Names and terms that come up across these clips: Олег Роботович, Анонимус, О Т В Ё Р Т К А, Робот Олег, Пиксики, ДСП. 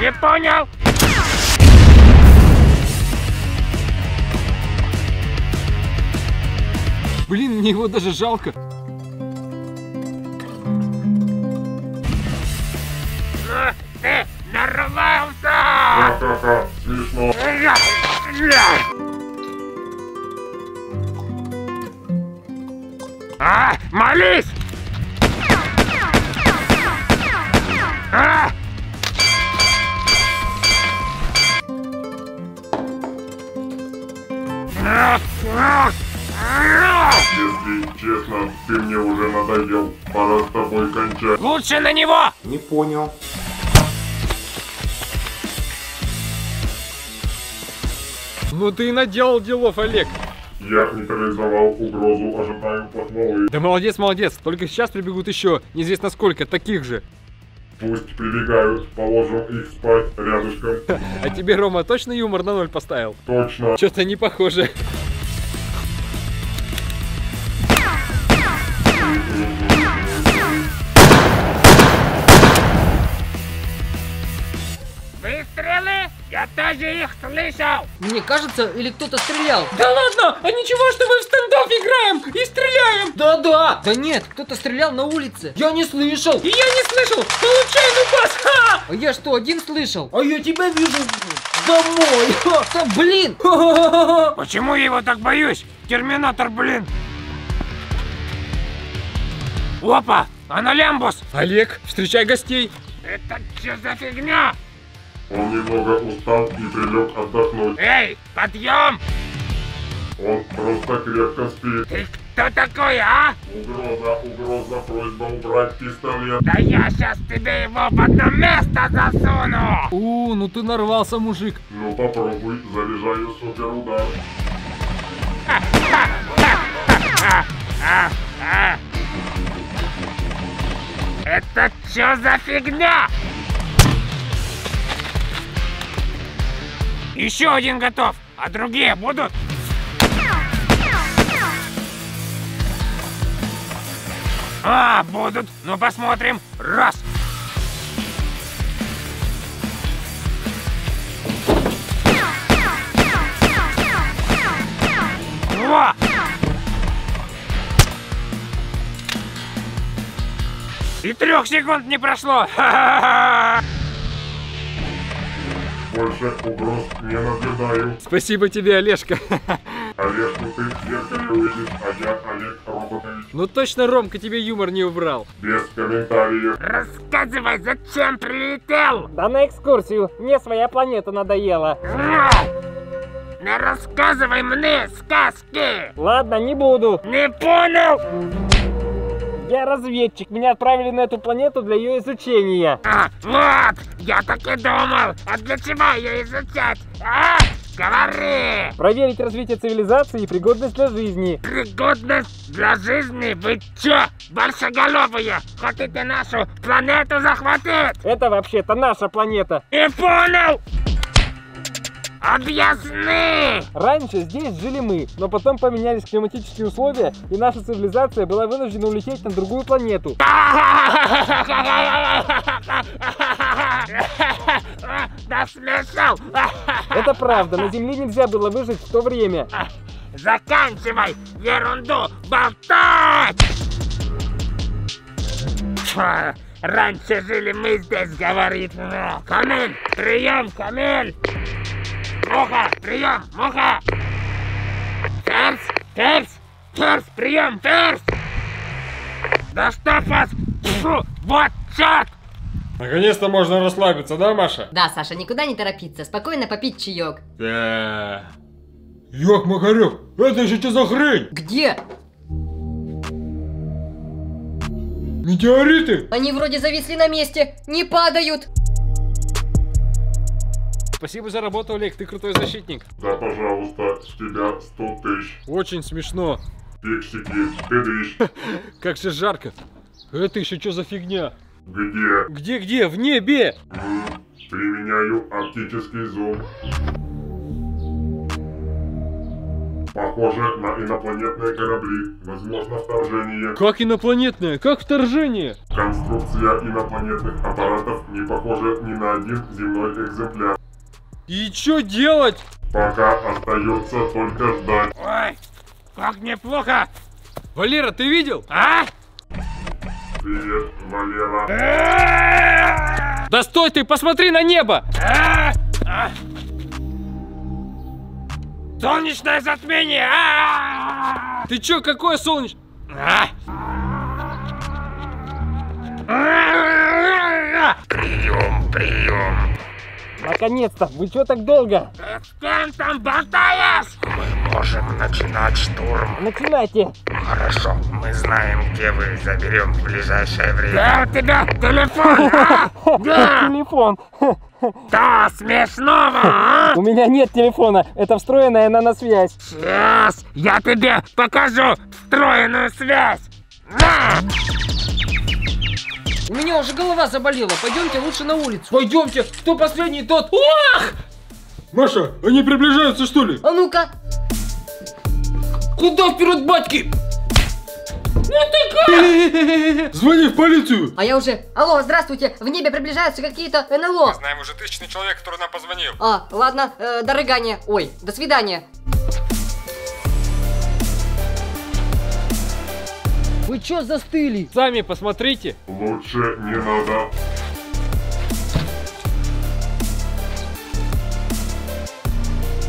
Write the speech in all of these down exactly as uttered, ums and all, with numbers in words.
Не понял? Блин, мне его даже жалко. Ты нарвался! Смешно. А, молись! А! Если честно, ты мне уже надоел. Пора с тобой кончать. Лучше на него! Не понял. Ну ты и наделал делов, Олег. Я нейтрализовал угрозу, ожидаем плотновой. Да молодец, молодец. Только сейчас прибегут еще неизвестно сколько таких же. Пусть прибегают, положим их спать рядышком. А тебе, Рома, точно юмор на ноль поставил? Точно. Что-то не похоже. Я даже их слышал! Мне кажется, или кто-то стрелял. Да ладно! А ничего, что мы в стендов играем и стреляем! Да-да! Да нет, кто-то стрелял на улице. Я не слышал! И я не слышал! Получай, ну бас! Ха! А я что, один слышал? А я тебя вижу домой! Ха! Да блин! Почему я его так боюсь? Терминатор, блин! Опа! Анонимус! Олег, встречай гостей! Это что за фигня? Он немного устал и прилег отдохнуть. Эй, подъем! Он просто крепко спит. Ты кто такой, а? Угроза, угроза, просьба убрать пистолет. Да я сейчас тебе его в одно место засуну! У, ну ты нарвался, мужик. Ну попробуй, заряжаю суперудар. Это что за фигня? Еще один готов, а другие будут? А, будут. Ну посмотрим. Раз. Два. И трех секунд не прошло. Ха-ха-ха-ха. Больше угроз не наблюдаю. Спасибо тебе, Олежка. Олежку ты зеркале увидишь, а я Олег Роботович. Ну точно, Ромка, тебе юмор не убрал. Без комментариев. Рассказывай, зачем прилетел? Да на экскурсию. Мне своя планета надоела. Не рассказывай мне сказки. Ладно, не буду. Не понял? Я разведчик, меня отправили на эту планету для ее изучения. А, вот, я так и думал. А для чего ее изучать? А, говори! Проверить развитие цивилизации и пригодность для жизни. Пригодность для жизни? Вы че, большеголовые? Хотите нашу планету захватить? Это вообще-то наша планета. И понял! Объясни! Раньше здесь жили мы, но потом поменялись климатические условия, и наша цивилизация была вынуждена улететь на другую планету. Да смешал! Это правда, на Земле нельзя было выжить в то время. Заканчивай ерунду болтать! Раньше жили мы здесь, говорит. Камиль, прием, Камиль! Муха, прием, муха! Ферзь, ферзь, ферзь, прием, ферзь! Да что вас, фу, вот черт! Наконец-то можно расслабиться, да, Маша? Да, Саша, никуда не торопиться, спокойно попить чаек. Да. Ёк, Макарёв, это еще что за хрень? Где? Метеориты? Они вроде зависли на месте, не падают. Спасибо за работу, Олег, ты крутой защитник. Да, пожалуйста, с тебя сто тысяч. Очень смешно. Пиксики, пирыч. Как же жарко. Это еще что за фигня? Где? Где-где? В небе! Применяю оптический зум. Похоже на инопланетные корабли. Возможно вторжение. Как инопланетное? Как вторжение? Конструкция инопланетных аппаратов не не похожа ни на один земной экземпляр. И чё делать? Пока остается только ждать. Ой, как неплохо! Валера, ты видел? А? Привет, Валера. Да стой ты, посмотри на небо! Солнечное затмение! Ты чё, какое солнечное? Прием, прием. Наконец-то! Вы чё так долго? Ты с кем там болтаешь? Мы можем начинать штурм. Начинайте! Хорошо, мы знаем, где вы, заберем в ближайшее время. Да у тебя телефон, а? Да! Телефон! Да, смешного, а? У меня нет телефона, это встроенная наносвязь. Сейчас я тебе покажу встроенную связь. На! У меня уже голова заболела, пойдемте лучше на улицу. Пойдемте, кто последний, тот... Ох! Маша, они приближаются, что ли? А ну-ка. Куда вперед, батьки? Ну ты как? Звони в полицию. А я уже... Алло, здравствуйте, в небе приближаются какие-то НЛО. Мы знаем уже тысячный человек, который нам позвонил. А, ладно, э, до рыгания. Ой, до свидания. Вы чё застыли? Сами посмотрите. Лучше не надо.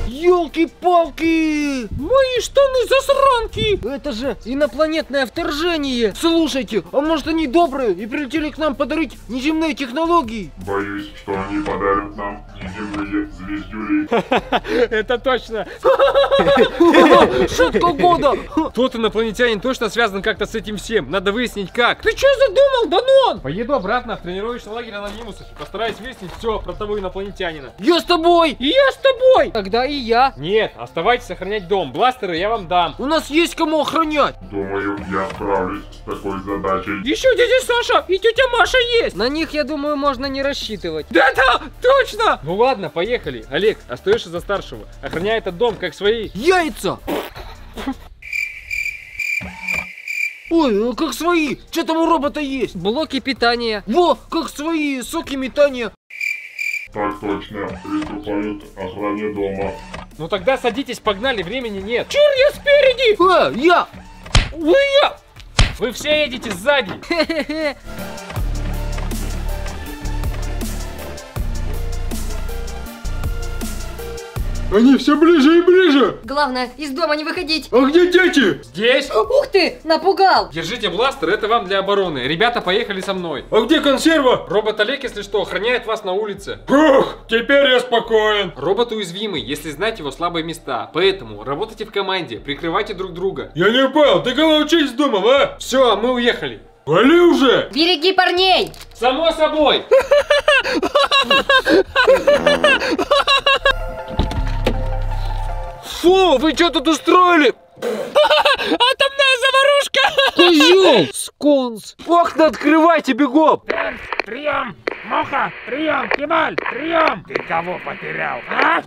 Ёлки-палки! Мои штаны-засранки! Это же инопланетное вторжение! Слушайте, а может они добрые и прилетели к нам подарить неземные технологии? Боюсь, что они подарят нам неземные звездюли. Это точно! Шутка года! Тот инопланетянин точно связан как-то с этим всем. Надо выяснить как. Ты что задумал, Данон? Поеду обратно в тренировочный лагерь Анонимусов и постараюсь выяснить все про того инопланетянина. Я с тобой! И я с тобой! Тогда и я. Нет, оставайтесь охранять дом. Бластеры я вам дам. У нас есть кому охранять. Думаю, я справлюсь с такой задачей. Еще дядя Саша и тетя Маша есть. На них, я думаю, можно не рассчитывать. Да-да, точно! Ну ладно, поехали. Олег, остаешься за старшего. Охраняй этот дом как свои... Яйца! Ой, как свои. Что там у робота есть? Блоки питания. Во, как свои. Соки метания. Так точно, приступают к охране дома. Ну тогда садитесь, погнали, времени нет. Чур, я спереди! А, я! Вы, я! Вы все едете сзади! Хе-хе-хе! Они все ближе и ближе! Главное, из дома не выходить! А где дети? Здесь! Ух ты! Напугал! Держите бластер, это вам для обороны. Ребята, поехали со мной. А где консерва? Робот Олег, если что, охраняет вас на улице. Фух, теперь я спокоен. Робот уязвимый, если знать его слабые места. Поэтому работайте в команде, прикрывайте друг друга. Я не понял, ты кого учись дома, а? Все, мы уехали. Вали уже! Береги парней! Само собой! Фу, вы что тут устроили? Атомная заварушка! Козёл! Скунс! Окна открывайте бегом! Прием! Муха! Прием! Кемаль! Прием! Ты кого потерял? А?